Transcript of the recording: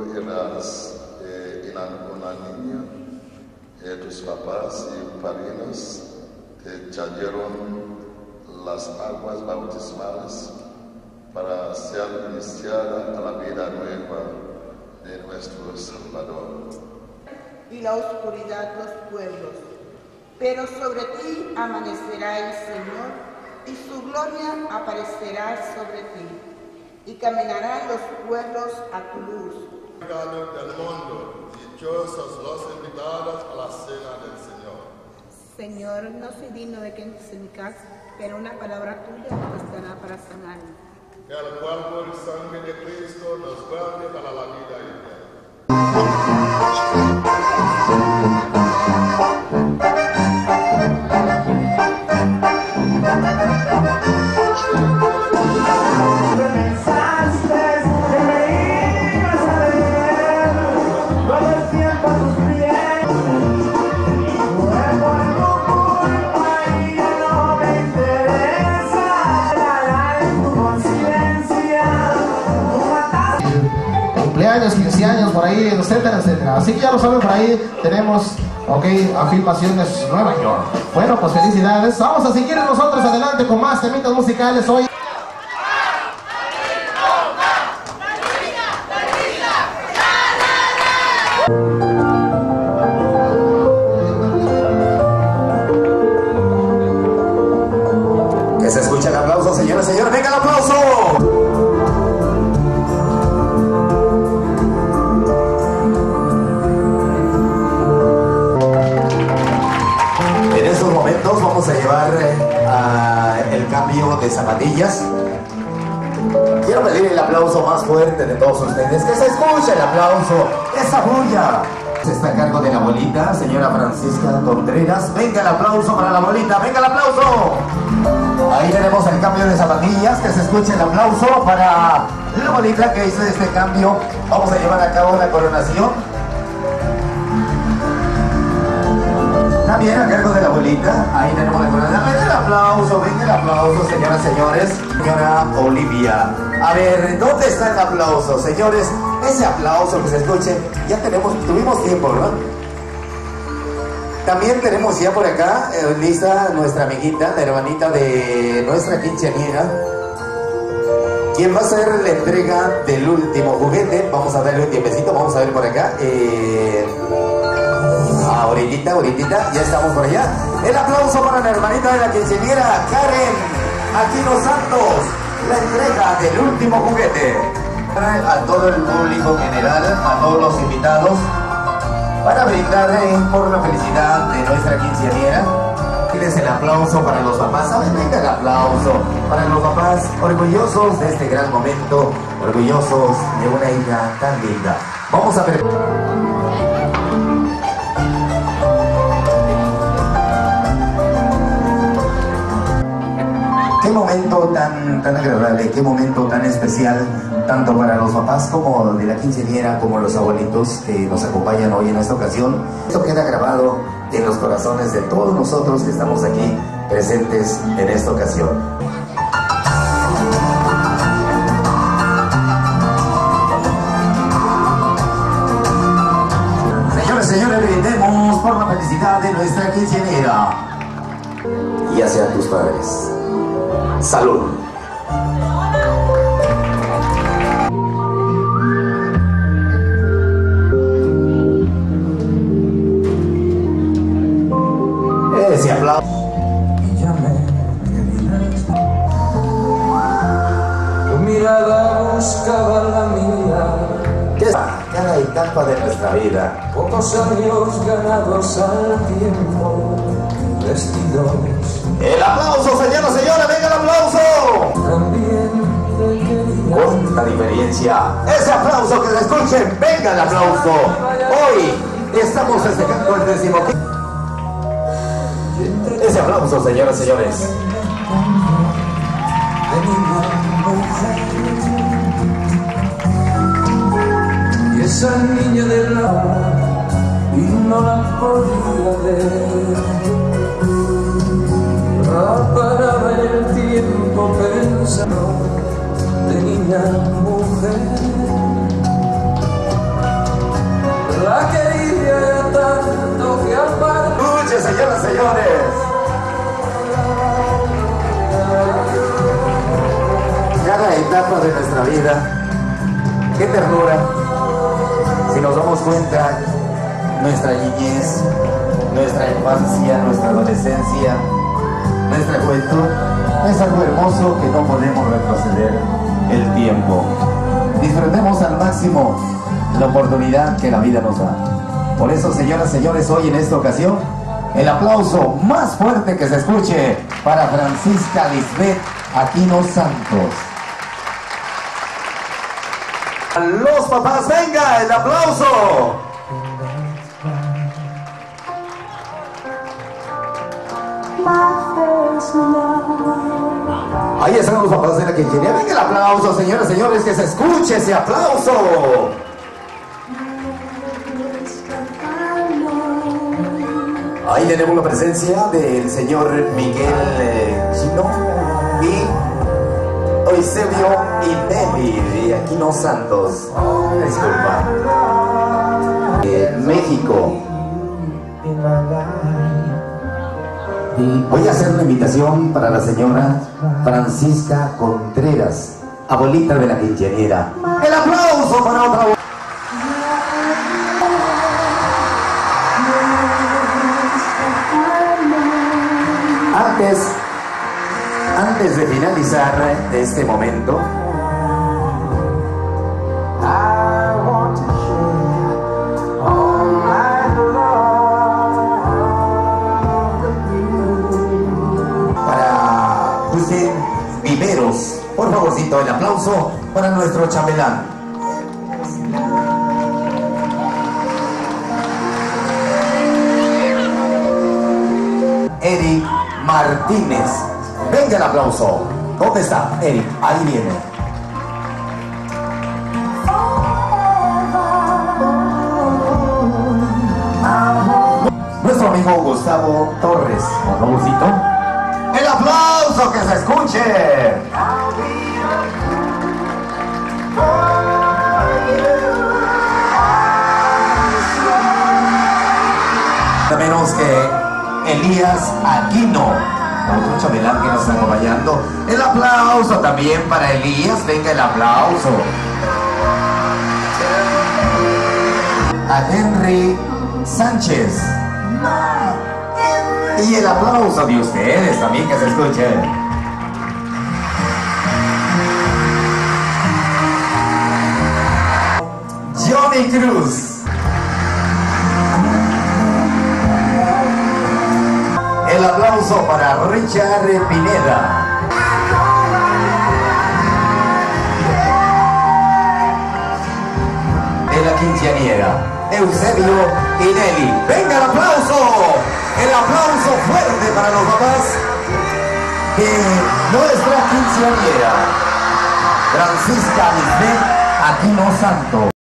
ejemplo, en la niña, tus papás y padrinos te echaron las aguas bautismales para ser iniciada a la vida nueva de nuestro Salvador. Y la oscuridad los pueblos, pero sobre ti amanecerá el Señor, y su gloria aparecerá sobre ti, y caminarán los pueblos a tu luz. Del mundo, dichosos los invitados a la cena del Señor. Señor, no soy digno de que entres en mi casa, pero una palabra tuya bastará para sanarme. Que el cuerpo y sangre de Cristo nos guarde para la vida años por ahí, etcétera, etcétera. Así que ya lo saben, por ahí tenemos, ok, a Filmaciones Nueva York. Bueno, pues felicidades. Vamos a seguir nosotros adelante con más temitas musicales hoy. Que se escuche el aplauso, señores, señores. ¡Venga el aplauso! Vamos a llevar el cambio de zapatillas. Quiero pedir el aplauso más fuerte de todos ustedes. Que se escuche el aplauso, esa bulla. Está a cargo de la abuelita, señora Francisca Contreras. Venga el aplauso para la abuelita, venga el aplauso. Ahí tenemos el cambio de zapatillas. Que se escuche el aplauso para la abuelita que hizo este cambio. Vamos a llevar a cabo la coronación. También a cargo de la abuelita, ahí tenemos la corona. Venga el aplauso, señoras, señores. Señora Olivia, a ver, ¿dónde está el aplauso? Señores, ese aplauso que se escuche, ya tuvimos tiempo, ¿verdad? También tenemos ya por acá, lista nuestra amiguita, la hermanita de nuestra quinceañera, quien va a hacer la entrega del último juguete. Vamos a darle un tiempecito, vamos a ver por acá. Ahorita, ya estamos por allá. El aplauso para la hermanita de la quinceañera, Karen Aquino Santos, la entrega del último juguete. A todo el público general, a todos los invitados, para brindar por la felicidad de nuestra quinceañera. Tienes el aplauso para los papás. Venga el aplauso para los papás, orgullosos de este gran momento, orgullosos de una hija tan linda. Vamos a ver. Qué momento tan agradable, qué momento tan especial, tanto para los papás como de la quinceañera, como los abuelitos que nos acompañan hoy en esta ocasión. Esto queda grabado en los corazones de todos nosotros que estamos aquí presentes en esta ocasión. Señores, señores, brindemos por la felicidad de nuestra quinceañera. Y hacia tus padres. Salud. Ese aplauso. Tu mirada buscaba la mía. ¿Qué es cada etapa de nuestra vida? Pocos años ganados al tiempo. Vestidos. El aplauso, señoras y señores, venga el aplauso. Cuánta diferencia. Ese aplauso que se escuchen, venga el aplauso. Hoy estamos festejando el 15º. Ese aplauso, señoras y señores. Y esa niña de la y no la podía ver. Paraba el tiempo pensando de niña mujer. amor de nuestra vida, qué ternura, si nos damos cuenta, nuestra niñez, nuestra infancia, nuestra adolescencia, nuestra juventud, es algo hermoso que no podemos retroceder el tiempo. Disfrutemos al máximo la oportunidad que la vida nos da. Por eso, señoras y señores, hoy en esta ocasión, el aplauso más fuerte que se escuche para Francisca Lisbeth Aquino Santos. A los papás, venga el aplauso. Ahí están los papás de la quinceañera. Venga el aplauso, señoras y señores, que se escuche ese aplauso. Ahí tenemos la presencia del señor Miguel Jiménez y Eusebio Ineli de Aquino Santos. Disculpa. México. Voy a hacer una invitación para la señora Francisca Contreras, abuelita de la quinceañera. ¡El aplauso para otra abuelita! Antes de finalizar este momento, para usted, Viveros, por favorcito, el aplauso para nuestro chambelán. Eric Martínez. Venga el aplauso. ¿Dónde está Eric? Ahí viene. Nuestro amigo Gustavo Torres. Por favorcito. ¡El aplauso que se escuche! De menos que Elías Aquino, otro chambelán que nos está acompañando. El aplauso también para Elías. Venga el aplauso. A Henry Sánchez. Y el aplauso de ustedes también que se escuche. Johnny Cruz. El aplauso para Richard Pineda. De la quinceañera, Eusebio Ineli. ¡Venga el aplauso! El aplauso fuerte para los papás de nuestra quinceañera, Francisca Lisbeth Aquino Santos.